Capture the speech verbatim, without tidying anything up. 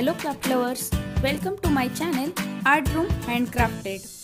Hello craft lovers, welcome to my channel ArtRoom Handcrafted.